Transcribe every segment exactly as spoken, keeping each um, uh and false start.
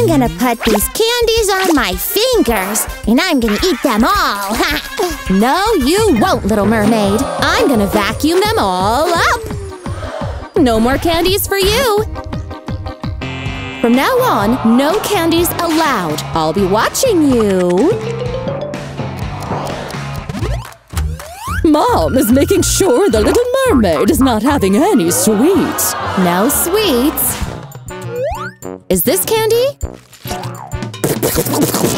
I'm gonna put these candies on my fingers, and I'm gonna eat them all! No, you won't, Little Mermaid! I'm gonna vacuum them all up! No more candies for you! From now on, no candies allowed! I'll be watching you! Mom is making sure the Little Mermaid is not having any sweets! No sweets! Is this candy?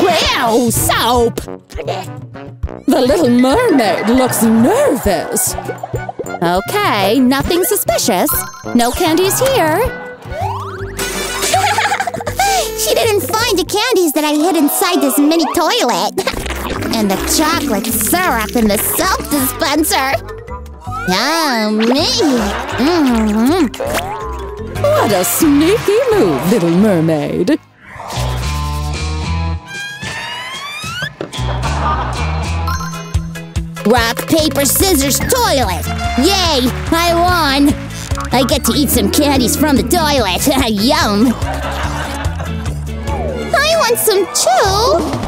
Wow, soap! The Little Mermaid looks nervous. Okay, nothing suspicious. No candies here. She didn't find the candies that I hid inside this mini toilet. And the chocolate syrup in the soap dispenser. Yummy! Mm-hmm. What a sneaky move, Little Mermaid! Rock, paper, scissors, toilet! Yay! I won! I get to eat some candies from the toilet! Yum! I want some too!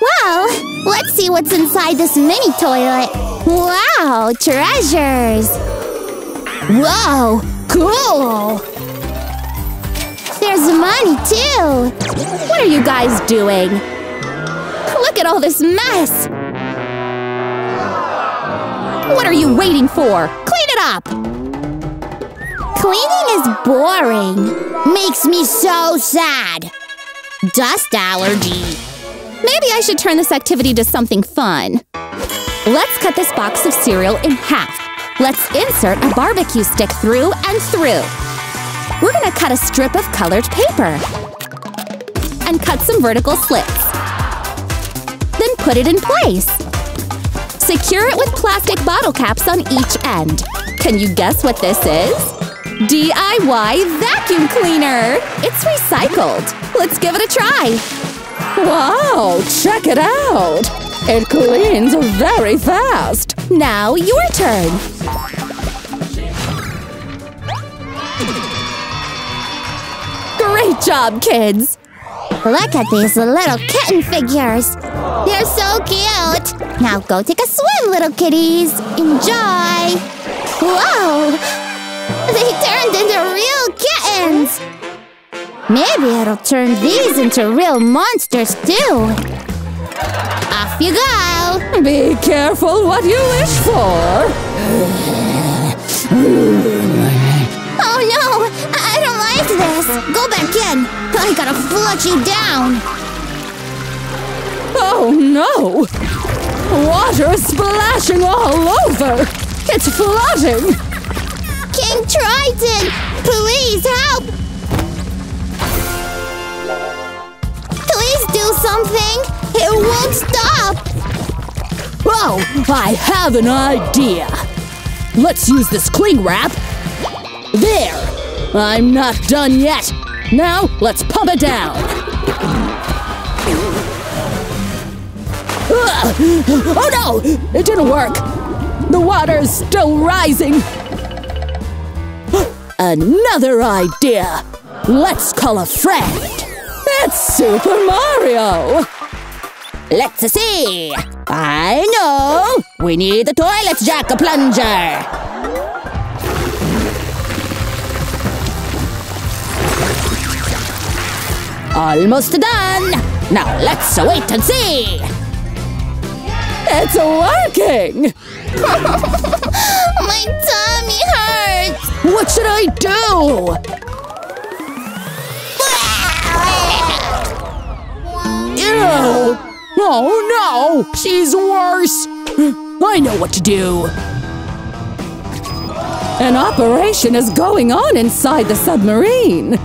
Well, let's see what's inside this mini toilet! Wow! Treasures! Whoa! Cool! There's money, too! What are you guys doing? Look at all this mess! What are you waiting for? Clean it up! Cleaning is boring. Makes me so sad. Dust allergy. Maybe I should turn this activity to something fun. Let's cut this box of cereal in half. Let's insert a barbecue stick through and through. We're gonna cut a strip of colored paper. And cut some vertical slits. Then put it in place. Secure it with plastic bottle caps on each end. Can you guess what this is? D I Y vacuum cleaner! It's recycled. Let's give it a try. Wow, check it out! It cleans very fast. Now, your turn! Great job, kids! Look at these little kitten figures! They're so cute! Now go take a swim, little kitties! Enjoy! Whoa! They turned into real kittens! Maybe it'll turn these into real monsters, too! Off you go! Be careful what you wish for! Oh no! I don't like this! Go back in! I gotta flush you down! Oh no! Water is splashing all over! It's flooding! King Triton! Please help! Please do something! It won't stop! Whoa! I have an idea! Let's use this cling wrap! There! I'm not done yet! Now, let's pump it down! Oh no! It didn't work! The water's still rising! Another idea! Let's call a friend! It's Super Mario! Let's see! I know! We need the toilet jack-a plunger! Almost done! Now let's wait and see! It's working! My tummy hurts! What should I do? Ew! Oh no! She's worse! I know what to do! An operation is going on inside the submarine!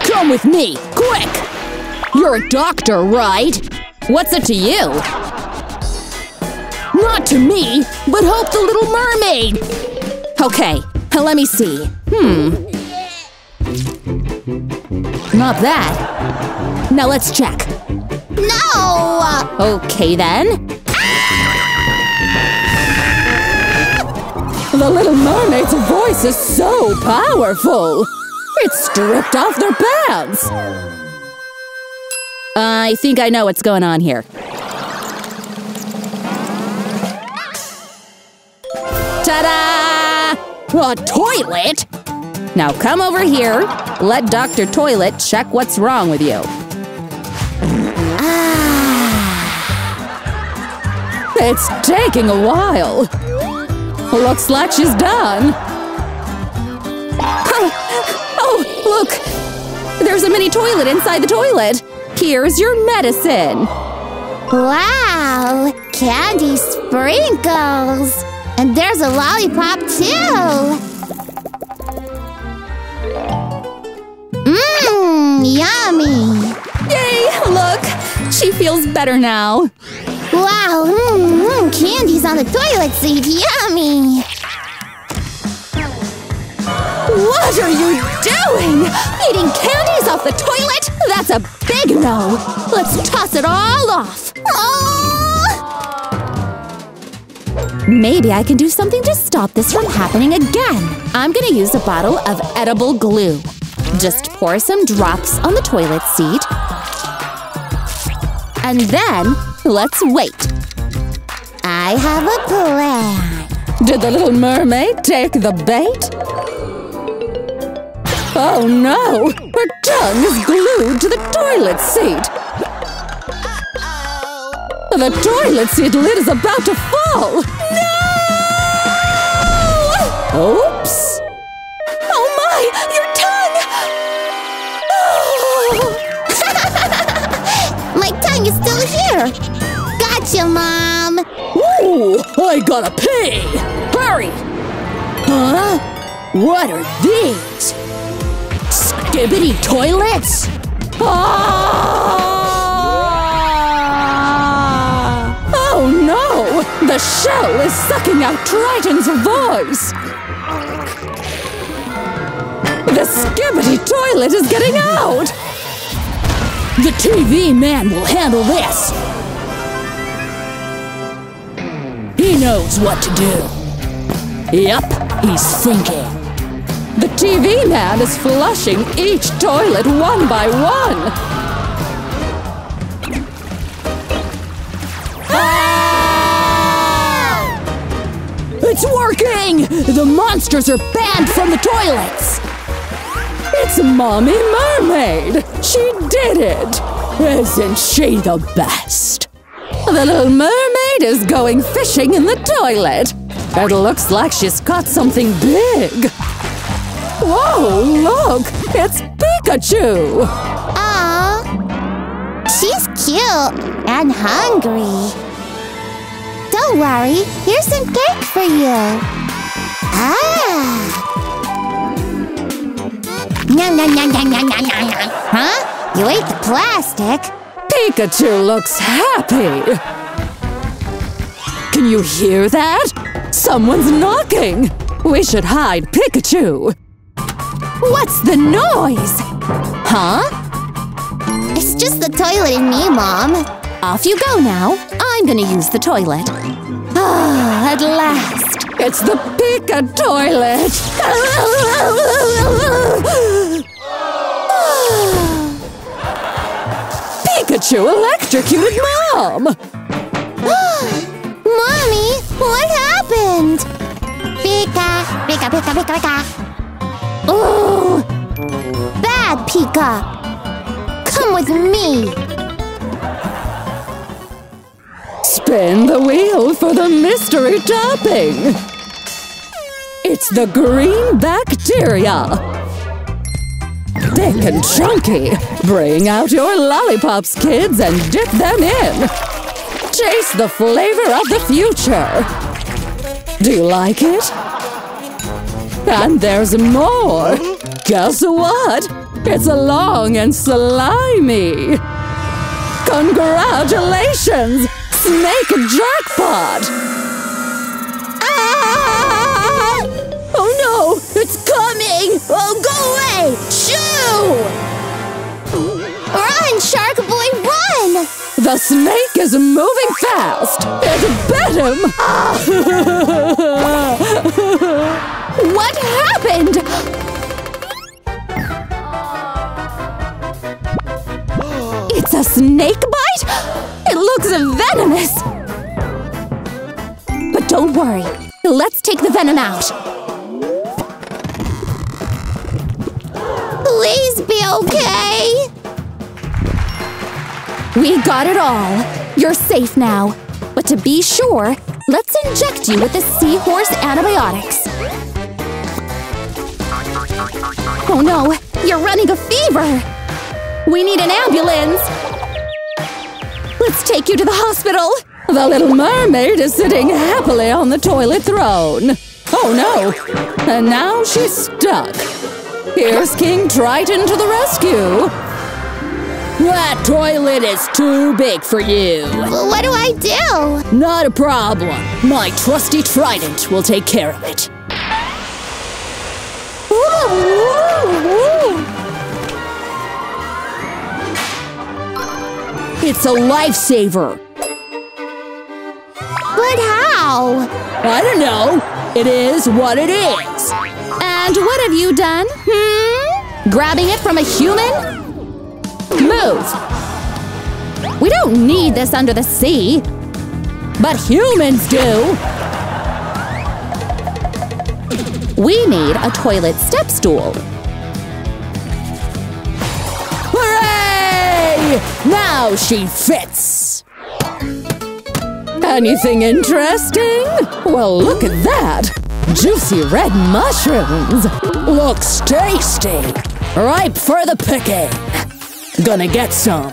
Come with me, quick! You're a doctor, right? What's it to you? Not to me, but help the Little Mermaid! Okay, let me see. Hmm. Not that. Now let's check. No! Okay then. Ah! the Little Mermaid's voice is so powerful! It stripped off their pads! I think I know what's going on here. Ta-da! A toilet? Now come over here. Let Doctor Toilet check what's wrong with you. Ah. It's taking a while. Looks like she's done. Oh, look! There's a mini toilet inside the toilet. Here's your medicine. Wow! Candy sprinkles! And there's a lollipop, too! Mmm, yummy! Yay, look! She feels better now. Wow, mmm, mmm, candy's on the toilet seat, yummy! What are you doing? Eating candies off the toilet? That's a big no! Let's toss it all off! Oh! Maybe I can do something to stop this from happening again. I'm gonna use a bottle of edible glue. Just pour some drops on the toilet seat. And then, let's wait. I have a plan. Did the Little Mermaid take the bait? Oh no! Her tongue is glued to the toilet seat! The toilet seat lid is about to fall! No! Oops! Oh my! Your tongue! Oh. My tongue is still here! Gotcha, Mom! Ooh! I gotta pee! Hurry! Huh? What are these? Skibbity toilets? Oh! Oh no! The shell is sucking out Triton's voice! The skibbity toilet is getting out! The T V man will handle this! He knows what to do. Yep, he's thinking. The T V man is flushing each toilet one by one! It's working! The monsters are banned from the toilets! It's Mommy Mermaid! She did it! Isn't she the best? The Little Mermaid is going fishing in the toilet! It looks like she's caught something big! Whoa, look! It's Pikachu! Aww! She's cute and hungry! Don't worry, here's some cake for you! Ah! Nom nom nom nom nom nom nom nom! Huh? You ate the plastic! Pikachu looks happy! Can you hear that? Someone's knocking! We should hide Pikachu! What's the noise? Huh? It's just the toilet and me, Mom! Off you go now! I'm gonna use the toilet. Ah, at last! It's the Pika toilet! Pikachu electrocuted Mom! Mommy, what happened? Pika, Pika, Pika, Pika, Pika. Oh, bad Pika! Come with me! Spin the wheel for the mystery topping! It's the green bacteria! Thick and chunky! Bring out your lollipops, kids, and dip them in! Chase the flavor of the future! Do you like it? And there's more! Guess what? It's long and slimy! Congratulations! Snake jackpot! Ah! Oh no! It's coming! Oh, go away! Shoo! Run, Sharkboy, run! The snake is moving fast! It bit him! What happened? It's a snake bite? It looks venomous! But don't worry. Let's take the venom out. Please be okay! We got it all! You're safe now! But to be sure, let's inject you with the seahorse antibiotics! Oh no! You're running a fever! We need an ambulance! Let's take you to the hospital! The little mermaid is sitting happily on the toilet throne! Oh no! And now she's stuck! Here's King Triton to the rescue! That toilet is too big for you. Well, what do I do? Not a problem. My trusty trident will take care of it. Ooh, ooh, ooh. It's a lifesaver. But how? I don't know. It is what it is. And what have you done? Hmm? Grabbing it from a human? Move! We don't need this under the sea. But humans do! We need a toilet step stool. Hooray! Now she fits! Anything interesting? Well, look at that! Juicy red mushrooms! Looks tasty! Ripe for the picking! Gonna get some.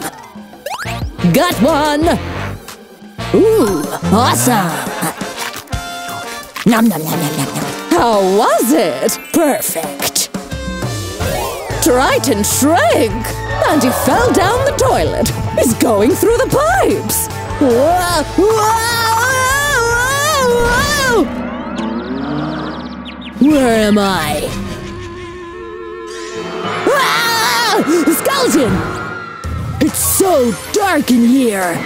Got one! Ooh, awesome! Nom nom nom nom nom nom. How was it? Perfect! Triton shrank! And he fell down the toilet! He's going through the pipes! Whoa! Whoa! Whoa! Whoa! Where am I? Ah! Skeleton! It's so dark in here!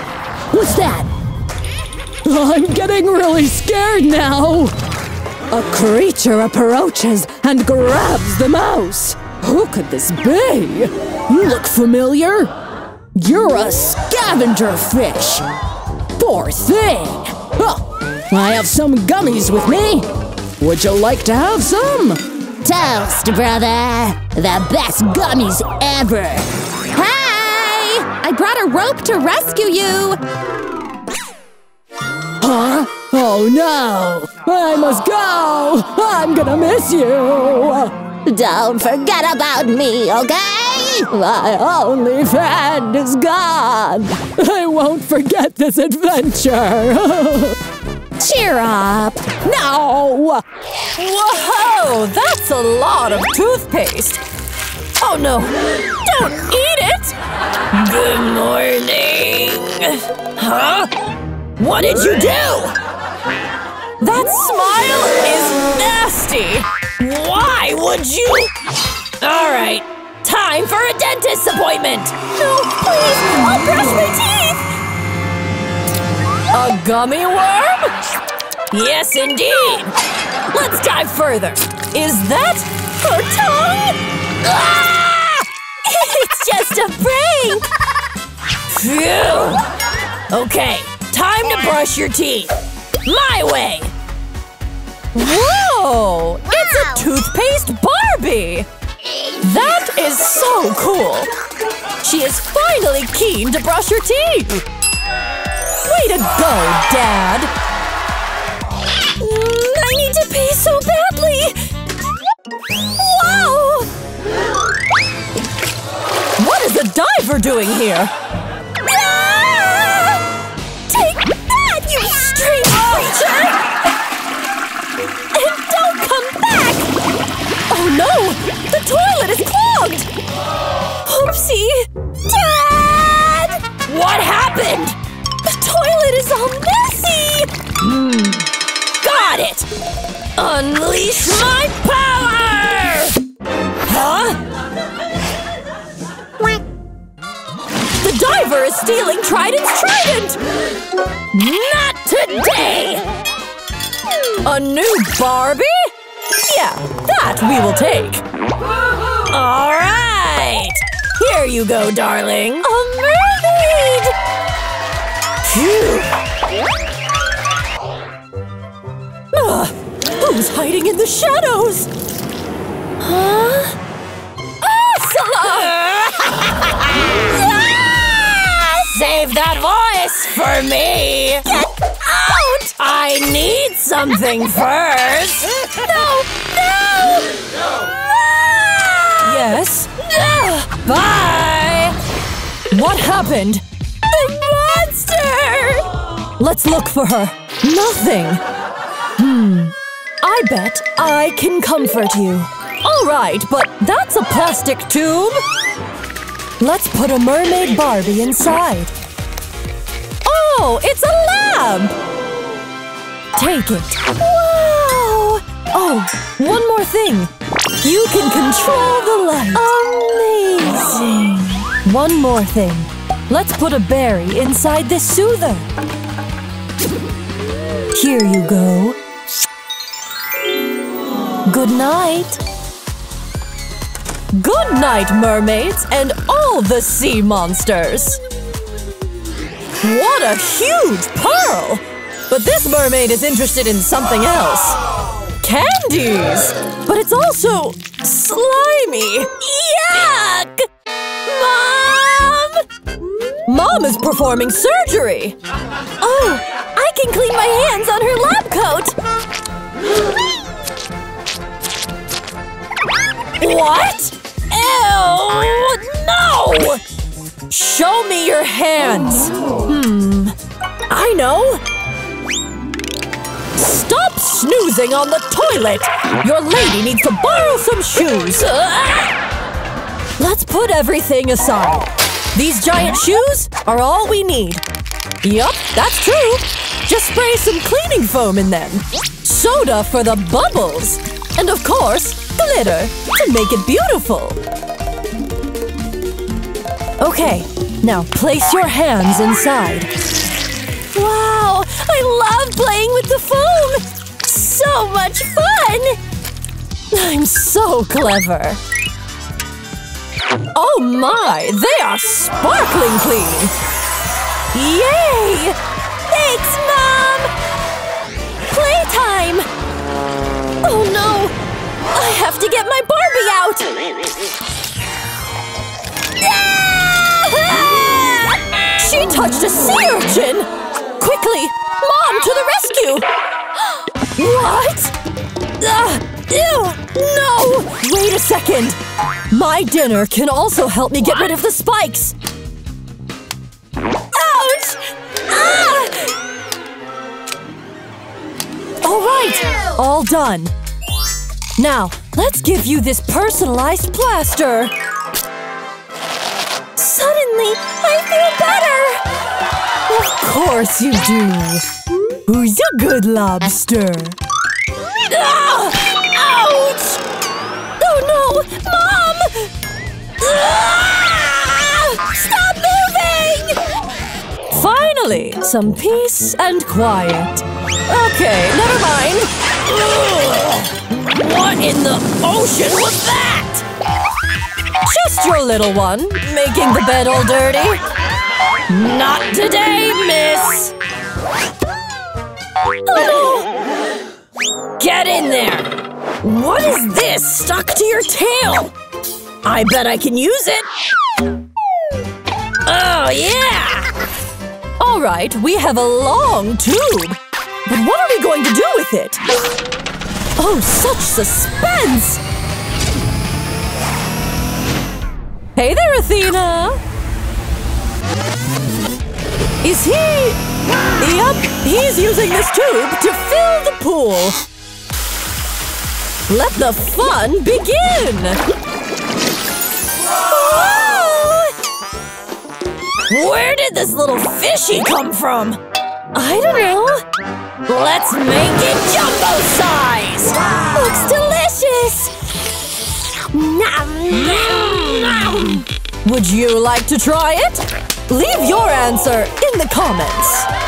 What's that? I'm getting really scared now! A creature approaches and grabs the mouse! Who could this be? You look familiar! You're a scavenger fish! Poor thing! Oh, I have some gummies with me! Would you like to have some? Toast, brother! The best gummies ever! I brought a rope to rescue you! Huh? Oh no! I must go! I'm gonna miss you! Don't forget about me, okay? My only friend is gone! I won't forget this adventure! Cheer up! No! Whoa! That's a lot of toothpaste! Oh no! Don't eat it! Good morning! Huh? What did you do? That smile is nasty! Why would you… Alright, time for a dentist appointment! No, please! I'll brush my teeth! A gummy worm? Yes, indeed! Let's dive further! Is that her tongue? Ah! It's just a prank! Phew! Okay, time to brush your teeth! My way! Whoa! Wow. It's a toothpaste Barbie! That is so cool! She is finally keen to brush your teeth! Way to go, Dad! Mm, I need to pee so badly! Wow! What is the diver doing here? Ah! Take that, you street creature! And don't come back! Oh no! The toilet is clogged! Oopsie! Dad! What happened? The toilet is all messy! Mm. Got it! Unleash my power! Huh? The diver is stealing Triton's trident! Not today! A new Barbie? Yeah, that we will take. All right! Here you go, darling. A mermaid! Phew. Ugh, who's hiding in the shadows? Huh? Save that voice for me! Get out! I need something first! No! No! No! No! Yes? No! Bye! What happened? The monster! Let's look for her. Nothing. Hmm. I bet I can comfort you. All right, but that's a plastic tube. Let's put a mermaid Barbie inside. Oh, it's a lab! Take it. Wow! Oh, one more thing. You can control the light. Amazing. One more thing. Let's put a berry inside this soother. Here you go. Good night. Good night, mermaids and all the sea monsters! What a huge pearl! But this mermaid is interested in something else. Candies! But it's also slimy! Yuck! Mom! Mom is performing surgery! Oh, I can clean my hands on her lab coat! What? Ew! No! Show me your hands! Hmm. I know! Stop snoozing on the toilet! Your lady needs to borrow some shoes! Let's put everything aside. These giant shoes are all we need. Yup, that's true! Just spray some cleaning foam in them. Soda for the bubbles! And of course, glitter to make it beautiful. Okay, now place your hands inside. Wow, I love playing with the foam! So much fun! I'm so clever. Oh my, they are sparkling clean! Yay! Thanks, Mom! Playtime! Oh no! I have to get my Barbie out! She touched a sea urchin! Quickly! Mom, to the rescue! What? Uh, ew! No! Wait a second! My dinner can also help me get rid of the spikes! Ouch! Ah! Alright! All done! Now, let's give you this personalized plaster! Suddenly, I feel better! Of course you do! Who's a good lobster? Ah! Ouch! Oh no! Mom! Ah! Stop moving! Finally, some peace and quiet. Okay, never mind. Ugh. What in the ocean was that? Just your little one, making the bed all dirty. Not today, miss! Oh no! Get in there! What is this stuck to your tail? I bet I can use it! Oh yeah! Alright, we have a long tube. But what are we going to do with it? Oh, such suspense! Hey there, Athena! Is he… Yup, he's using this tube to fill the pool! Let the fun begin! Whoa! Where did this little fishy come from? I don't know. Let's make it jumbo-sized! Looks delicious! Nom, nom, nom. Would you like to try it? Leave your answer in the comments!